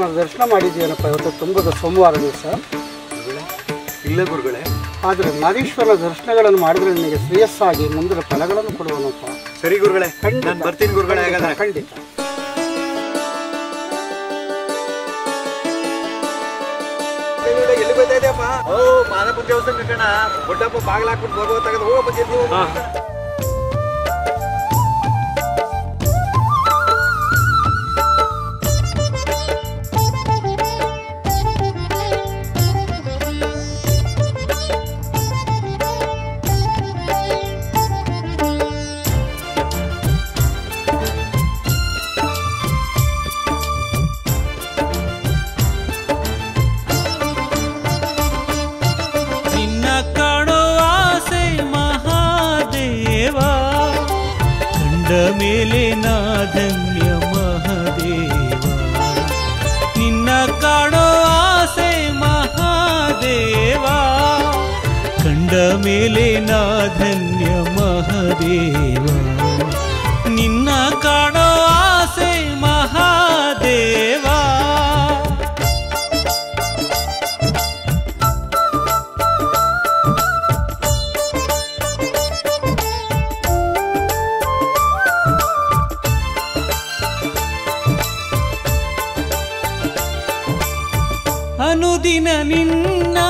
ನಾವು ದರ್ಶನ ಮಾಡಿದ್ದೀವನಪ್ಪ ಇವತ್ತು ತುಂಬದ ಸೋಮವಾರ ದಿವಸ ಇಲ್ಲ ಗುರುಗಳೇ. ಆದರೆ ನಾಗೇಶ್ವರನ ದರ್ಶನಗಳನ್ನು ಮಾಡಿದ್ರೆ ನಿಮಗೆ ಶ್ರೇಯಸ್ಸಾಗಿ ಮುಂದಿನ ಫಲಗಳನ್ನು ಕೊಡುವನಪ್ಪ. ಸರಿ ಗುರುಗಳೇ, ನಾನು ಬರ್ತೀನಿ ಗುರುಗಳೇ. ಹಾಗಾದ್ರೆ ಖಂಡಿತ. ಎಲ್ಲಿ ಬಂದಿದ್ಯಪ್ಪ? ಓ ಮಾದಪ್ಪ ದೇವಸ್ಥಾನ ಕಣ ಬೊಡ್ಡಪ್ಪ ಬಾಗಿಲಾಕ್ಬಿಟ್ಟು ಭಗವತ್ ತೆಗೆದು ಹೋಗ ಬಂದಿದ್ದೀವಿ. मेले ना धन्य महादेवा, निन्ना काणो आसे महादेवा, कंड मेले ना धन्य महादेवा, निन्ना काणो आसे महादेवा. अनुदिन निन्ना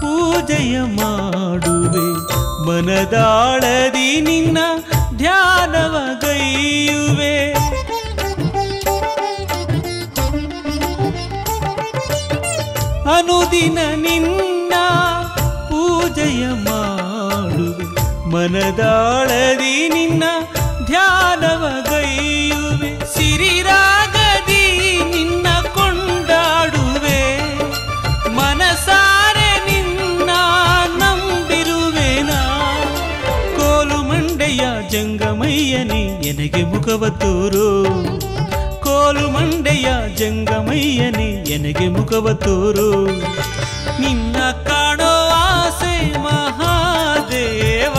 पूजय माडुवे, मनदाळदि निन्न ध्यानवगैयुवे, अनुदिन निन्ना पूजय माडुवे, मनदाळदि निन्न ध्यानवगैयुवे, सिरिरागदि निन्न ಕೊಂಡಾಡುವೆ, ಮನಸಾರೆ ನಿನ್ನ ನಂಬಿರುವೆನ, ಕೋಲು ಮಂಡೆಯ ಜಂಗಮಯ್ಯನೇ ಎನಗೆ ಮುಖವ ತೋರು, ಕೋಲು ಮಂಡೆಯ ಜಂಗಮಯ್ಯನೇ ಎನಗೆ ಮುಖವ ತೋರು, ನಿನ್ನ ಕಾಣೋ ಆಸೆ ಮಹಾದೇವ,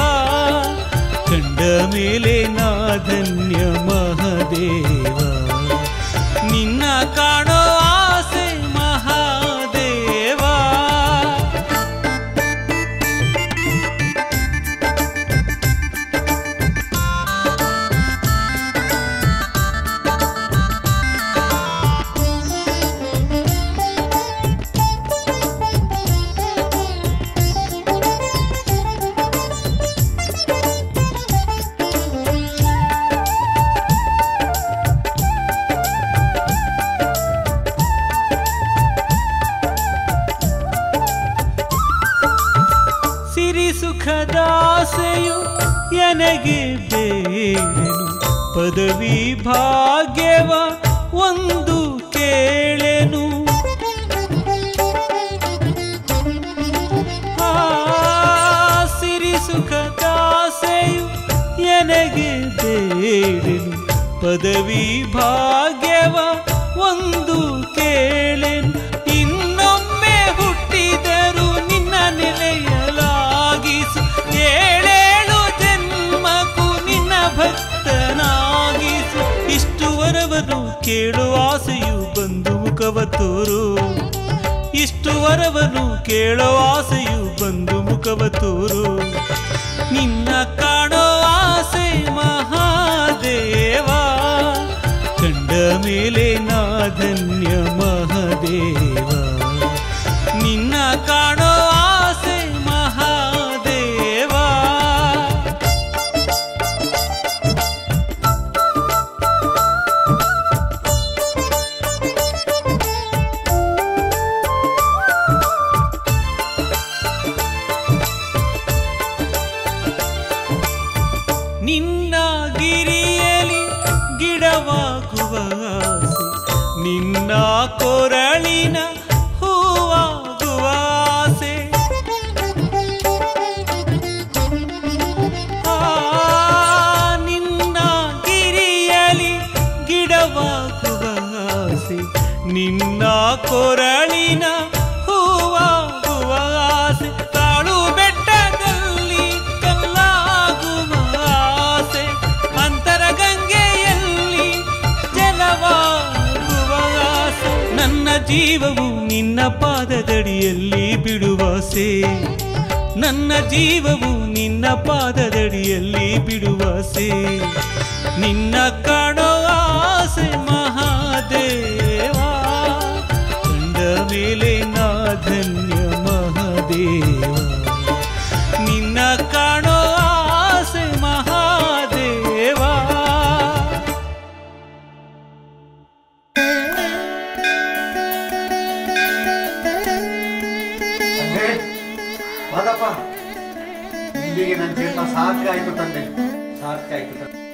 ಕಂಡ ಮೇಲೆ ನಾ ಧನ್ಯ ಮಹಾದೇವ, ನಿನ್ನ ಕಾಣೋ ಆಸೆ ಮಹಾದೇವ. ಖದಾಸೆಯು ಎನಗೆ ಬೇಡನು, ಪದವಿ ಭಾಗ್ಯವ ಒಂದು ಕೇಳೆನು, ಆ ಸಿರಿ ಸುಖದಾಸೆಯು ಎನಗೆ ಬೇಡನು, ಪದವಿ ಭಾಗ್ಯವ ಒಂದು ಕೇಳೆನು, ಇನ್ನೊಮ್ಮೆ ಹುಟ್ಟಿದರು ನಿನ್ನ ನೆಲೆಯ ಏಳೇಳು ಜನ್ಮಕ್ಕೂ ನಿನ್ನ ಭಕ್ತನಾಗಿಸು, ಇಷ್ಟು ವರವನ್ನು ಕೇಳುವ ಆಸೆಯು ಬಂದು ಮುಖವ ತೋರು, ಇಷ್ಟು ವರವನ್ನು ಕೇಳುವ ಆಸೆಯು ಬಂದು ಮುಖವ ತೋರು, ನಿನ್ನ ಕಾಣೋ ಆಸೆ ಮಹಾದೇವ, ಕಂಡ ಮೇಲೆ ನಾ ಧನ್ಯ ಮಹಾದೇವ, ನಿನ್ನ ಕಾಣೋ ಆಸೆ ಕೊರಳಿನ ಹೂವಾಗುವ ಆಸೆ, ನಿನ್ನ ಗಿರಿಯಲಿ ಗಿಡವಾಗುವ ಆಸೆ, ನಿನ್ನ ಕೊರಳಿನ ಹೂವಾಗುವ ಆಸೆ, ತಾಳು ಬೆಟ್ಟದಲ್ಲಿ ಕಲ್ಲಾಗುವ ಆಸೆ, ಅಂತರಗಂಗೆಯಲ್ಲಿ ಜಲವಾಗುವ ಆಸೆ, ಜೀವವು ನಿನ್ನ ಪಾದದಡಿಯಲ್ಲಿ ಬಿಡುವಾಸೆ, ನನ್ನ ಜೀವವು ನಿನ್ನ ಪಾದದಡಿಯಲ್ಲಿ ಬಿಡುವಾಸೆ. ನಿನ್ನ ಕಾಣೋ ಆಸೆ ಮಹಾದೇವಾ, ಕಂಡ ಮೇಲೆ ನಾ ಧನ್ಯ ಮಹಾದೇವ. ನಿನ್ನ ಕಾಣೋ ಆಸೆ ಮಹಾದೇವ. ಮಾದಪ್ಪ, ಇಲ್ಲಿಗೆ ನನ್ನ ಜೀವನ ಸಾರ್ಥಕ ಆಯಿತು ತಂದೆ, ಸಾರ್ಥಕ ಆಯಿತು.